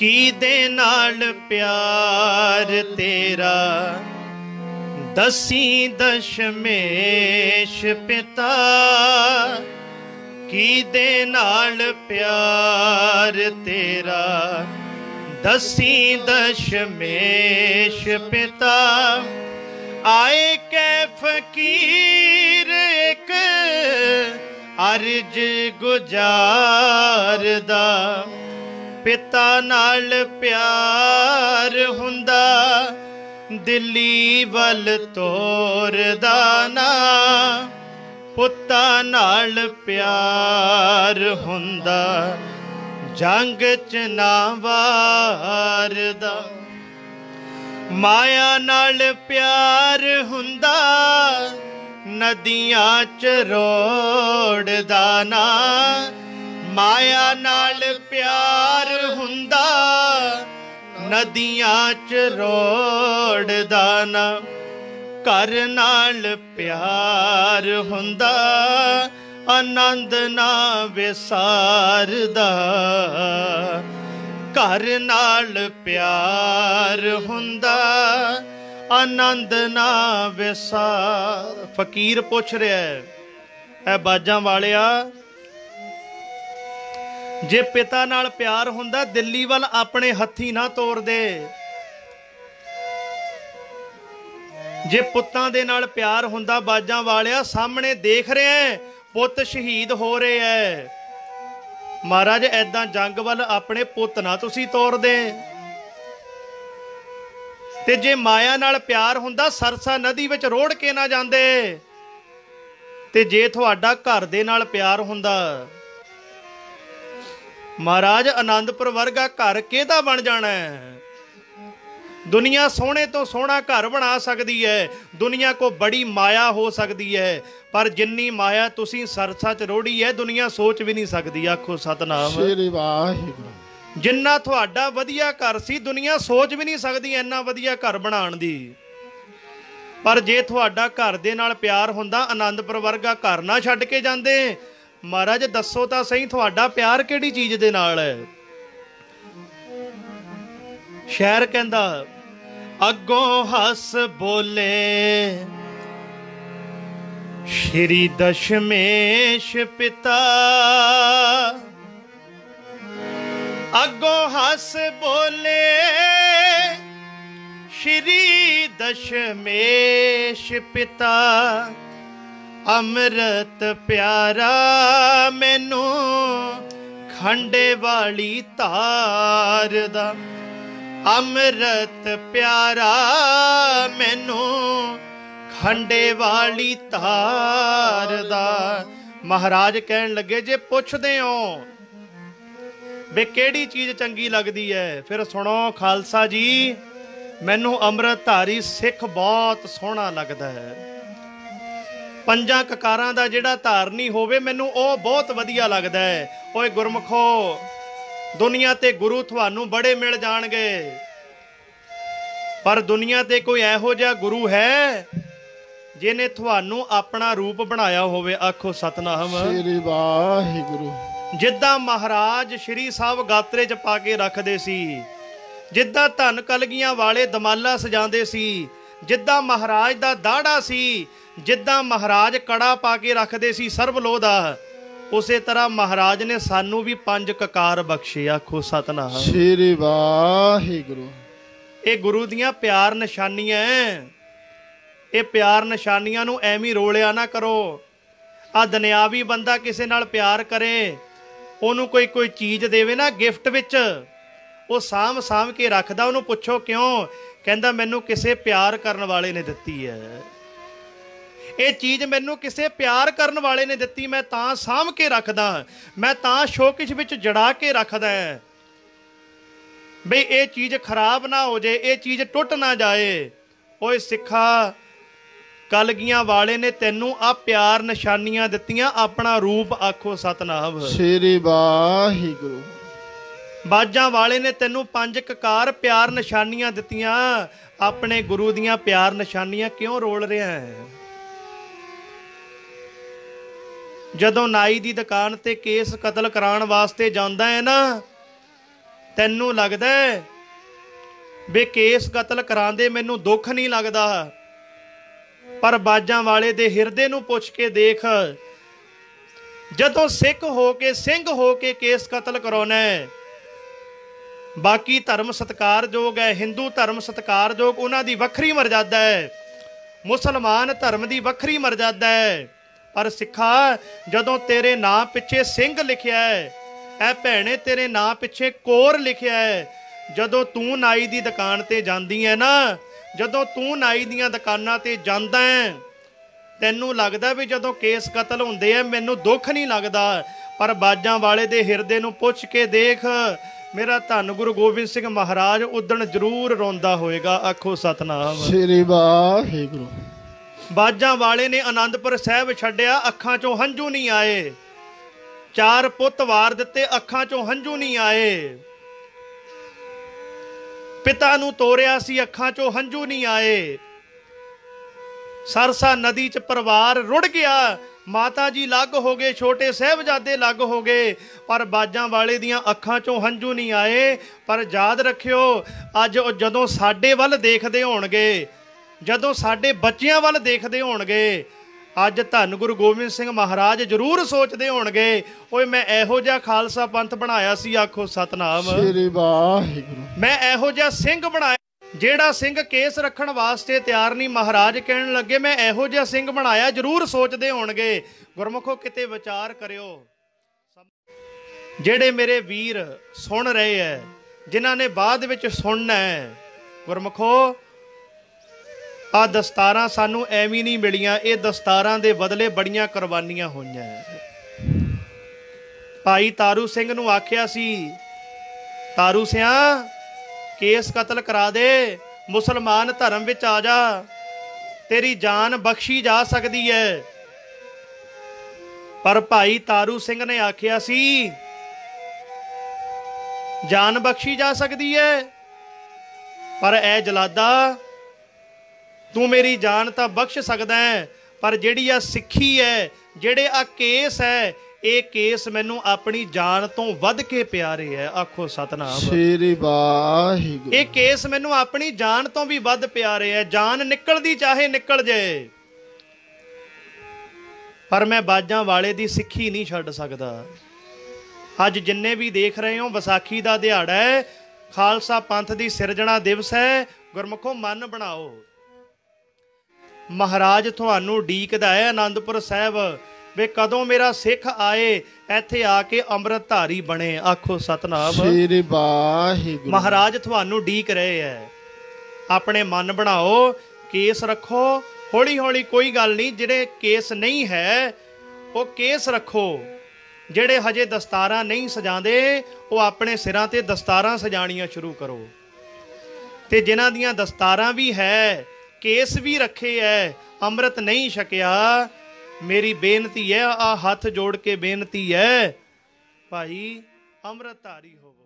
की दे नाल प्यार तेरा दसी दशमेश पिता, की दे नाल प्यार तेरा दसी दशमेश पिता। आए कै फकीर एक अर्ज गुजार दा, पिता नाल प्यार हुंदा दिल्ली वल तोरदा ना, पुत्ता नाल प्यार हुंदा जंग च ना वारदा। माया नाल प्यार हुंदा नदियां च रोड़दा ना, माया नाल प्यार हुंदा नदियां च रोड़दा ना, घर नाल प्यार हुंदा आनंद ना विसारदा, घर नाल प्यार हुंदा आनंद ना विसार। फकीर पूछ रहा है, ऐ बाजां वालिया, जे पिता नाल प्यार हुंदा दिल्ली वाल अपने हथी ना तोड़ दे, जे पुत्तां दे नाल प्यार हुंदा बाजां वालिया, सामने देख रहे हैं पुत शहीद हो रहे हैं, महाराज ऐदां जंग वाल अपने पुत ना तुसी तोड़ दे। ते जे माया नाल प्यार हुंदा सरसा नदी विच रोड़ के ना जांदे, ते जे तुहाडा घर दे नाल प्यार हुंदा महाराज आनंदपुर वर्गा घर किहदा बन जाना है। दुनिया सोहने तो सोहना घर बना सकती है, दुनिया को बड़ी माया हो सकती है, पर जिन्नी माया तुसी सरसा च रोड़ी है दुनिया सोच भी नहीं सकती। आखो सतनाम। जिन्ना तुहाडा वधिया घर सी दुनिया सोच भी नहीं सकती इन्ना वधिया घर बनाउण दी। पर जे तुहाडा घर दे नाल प्यार हुंदा आनंदपुर वर्गा घर ना छड्ड के जांदे, महाराज दसो तो सही थोड़ा प्यार केड़ी चीज दे नाल है। शहर कहंदा, अगों हस बोले श्री दशमेश पिता, अगों हस बोले श्री दशमेश पिता, अमृत प्यारा मैनू खंडे वाली तार दा, अमृत प्यारा मैनू खंडे वाली तार दा। महाराज कहन लगे, जे पुछदे हो वे केड़ी चीज चंगी लगदी है, फिर सुनो खालसा जी, मैनू अमृतधारी सिख बहुत सोहना लगदा है, पंजां ककारां दा जिहड़ा धारनी होवे मैनूं ओह बहुत वधिया लगदा है। ओए गुरमुखो, दुनिया ते गुरु तुहानूं बड़े मिल जाणगे, पर दुनिया ते कोई इहो जिहा गुरु है जिने तुहानूं अपना रूप बनाया होवे। आखो सतनाम। श्री वाहिगुरू। जिद्दां महाराज श्री साहब गात्रे च पा के रखदे सी, जिद्दां धन कलगियां वाले दमाला सजांदे सी, जिद्दां महाराज दा दाड़ा सी, जिद्दां महाराज कड़ा पा के रखते सी सरवलो दा, उसे तरह महाराज ने सानू भी पंज ककार बख्शे। आखो सतनाम। श्री वाहिगुरू। ये गुरु दियां प्यार निशानियां, ये प्यार निशानियां नूं ऐवें रोलिया ना करो। आ दुनियावी बंदा किसी नाल प्यार करे, उहनूं कोई चीज़ देवे ना गिफ्ट विच, वो साम साम के रखदा, उहनूं पुछो क्यों, कहंदा मैनूं किसी प्यार करन वाले ने दित्ती है, ये चीज़ मैनू किसी प्यार करन वाले ने दित्ती, मैं तां साम के रखदा, मैं तां शोकेश विच जड़ा के रखदा बई ये चीज़ खराब ना हो जाए, ये चीज़ टुट ना जाए। ओए सिखा, कलगियां वाले ने तैनू आ प्यार निशानियां दित्तियां अपना रूप। आखो सतनाम। श्री वाहिगुरू। बाजां वाले ने तैनू पंज ककार प्यार निशानियां दित्तियां, अपने गुरु दियां प्यार निशानियां क्यों रोल रहे हैं। जदों नाई दी दुकान ते केस कतल कराने वास्ते जांदा है ना, तेनू लगदा बे केस कतल करांदे मैनू दुख नहीं लगता, पर बाजां वाले दे हिरदे नू पुछ के देख, जदों सिख हो के सिंह हो के केस कतल कराउणा है। बाकी धर्म सत्कारयोग है, हिंदू धर्म सत्कारयोग, उन्हां दी वखरी मर्यादा है, मुसलमान धर्म दी वखरी मर्यादा है। पर सिखा, जदों तेरे नां पिछे सिंह लिखिया है, ऐ भैणे तेरे नां पिछे कोर लिखिया है। जदों तू नाई दी दुकान ते जांदी है ना, जदों तू नाई दीआं दुकानां ते जांदा है, तैनूं लगदा भी जदों केस कतल हुंदे आ मैनूं दुख नहीं लगदा, पर बाजां वाले दे हिरदे नूं पुछ के देख, मेरा धन गुरु गोबिंद सिंह महाराज उदण जरूर रोंदा होएगा। आखो सतनाम श्री वाहेगुरू। बाजां वाले ने आनंदपुर साहिब छड्डिया, अखां चों हंझू नहीं आए। चार पुत वार दिते, अखां चों हंझू नहीं आए। पिता नूं तोरिया सी, अखां चों हंझू नहीं आए। सरसा नदी च परिवार रुड़ गया, माता जी अलग हो गए, छोटे साहबजादे अलग हो गए, पर बाजां वाले दियां अखां चों हंझू नहीं आए। पर याद रखियो, अज जदों साडे वल देखदे होणगे, जदों साडे बच्चियां वल देखदे होणगे, अज धन गुरु गोबिंद सिंह महाराज जरूर सोचदे होणगे, ओए मैं इहो जिहा खालसा पंथ बनाया सी। आखो सतनाम श्री वाहिगुरू। मैं इहो जिहा सिंह बनाया, ਜਿਹੜਾ ਸਿੰਘ ਕੇਸ ਰੱਖਣ ਵਾਸਤੇ ਤਿਆਰ ਨਹੀਂ। ਮਹਾਰਾਜ ਕਹਿਣ ਲੱਗੇ ਮੈਂ ਇਹੋ ਜਿਹਾ ਸਿੰਘ ਬਣਾਇਆ, ਜ਼ਰੂਰ ਸੋਚਦੇ ਹੋਣਗੇ। ਗੁਰਮੁਖੋ, ਕਿਤੇ ਵਿਚਾਰ ਕਰਿਓ। ਜਿਹੜੇ ਮੇਰੇ ਵੀਰ ਸੁਣ ਰਹੇ ਐ, ਜਿਨ੍ਹਾਂ ਨੇ ਬਾਅਦ ਵਿੱਚ ਸੁਣਨਾ ਐ, ਗੁਰਮੁਖੋ ਆ ਦਸਤਾਰਾਂ ਸਾਨੂੰ ਐਵੇਂ ਨਹੀਂ ਮਿਲੀਆਂ, ਇਹ ਦਸਤਾਰਾਂ ਦੇ ਬਦਲੇ ਬੜੀਆਂ ਕੁਰਬਾਨੀਆਂ ਹੋਈਆਂ। ਭਾਈ ਤਾਰੂ ਸਿੰਘ ਨੂੰ ਆਖਿਆ ਸੀ, ਤਾਰੂ ਸਿਆ केस कतल करा दे, मुसलमान धर्म विच आ जा, तेरी जान बख्शी जा सकती है। पर भाई तारू सिंह ने आखिया सी, जान बख्शी जा सकती है, पर ऐ जलादा तू मेरी जान तो बख्श सकदा है, पर जिहड़ी आ सिक्खी है, जिहड़े आ केस है, ਇਹ ਕੇਸ ਮੈਨੂੰ ਆਪਣੀ ਜਾਨ ਤੋਂ ਵੱਧ ਕੇ ਪਿਆਰੇ ਹੈ। ਆਖੋ ਸਤਨਾਮ ਸ਼੍ਰੀ ਵਾਹਿਗੁਰੂ। ਇਹ ਕੇਸ ਮੈਨੂੰ ਆਪਣੀ ਜਾਨ ਤੋਂ ਵੀ ਵੱਧ ਪਿਆਰੇ ਹੈ। ਜਾਨ ਨਿਕਲਦੀ ਚਾਹੇ ਨਿਕਲ ਜਾਏ, ਪਰ ਮੈਂ ਬਾਜਾਂ ਵਾਲੇ ਦੀ ਸਿੱਖੀ ਨਹੀਂ ਛੱਡ ਸਕਦਾ। ਅੱਜ ਜਿੰਨੇ ਵੀ ਦੇਖ ਰਹੇ ਹੋ, ਵਿਸਾਖੀ ਦਾ ਦਿਹਾੜਾ ਹੈ, ਖਾਲਸਾ ਪੰਥ ਦੀ ਸਿਰਜਣਾ ਦਿਵਸ ਹੈ। ਗੁਰਮੁਖੋ, ਮਨ ਬਣਾਓ, ਮਹਾਰਾਜ ਤੁਹਾਨੂੰ ਉਡੀਕਦਾ ਹੈ ਆਨੰਦਪੁਰ ਸਾਹਿਬ। वे कदों मेरा सिख आए, इत्थे आके अमृतधारी बने। आखो सतनाम श्री वाहिगुरू। महाराज तुहानू डीक रहे है, अपने मन बनाओ, केस रखो, हौली हौली, कोई गल नहीं। जिहड़े केस नहीं है वो केस रखो, जिहड़े हजे दस्तारा नहीं सजाते वो अपने सिरां ते दस्तारा सजाणियां शुरू करो, ते जिन्हां दियां दस्तारा भी है, केस भी रखे है, अमृत नहीं छकिया, मेरी बेनती है, आ हाथ जोड़ के बेनती है, भाई अमृतधारी हो।